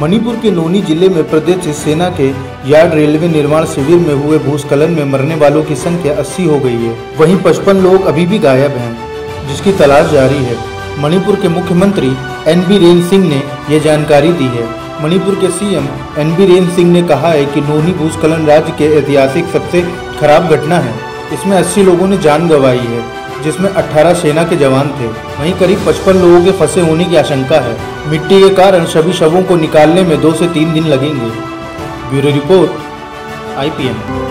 मणिपुर के नोनी जिले में प्रदेश सेना के यार्ड रेलवे निर्माण शिविर में हुए भूस्खलन में मरने वालों की संख्या 80 हो गई है। वहीं 55 लोग अभी भी गायब हैं, जिसकी तलाश जारी है। मणिपुर के मुख्यमंत्री एन. बीरेन सिंह ने यह जानकारी दी है। मणिपुर के सीएम एन. बीरेन सिंह ने कहा है कि नोनी भूस्खलन राज्य के ऐतिहासिक सबसे खराब घटना है। इसमें 80 लोगों ने जान गंवाई है, जिसमें 18 सेना के जवान थे। वहीं करीब 55 लोगों के फंसे होने की आशंका है। मिट्टी के कारण सभी शवों को निकालने में 2 से 3 दिन लगेंगे। Bureau report IPN।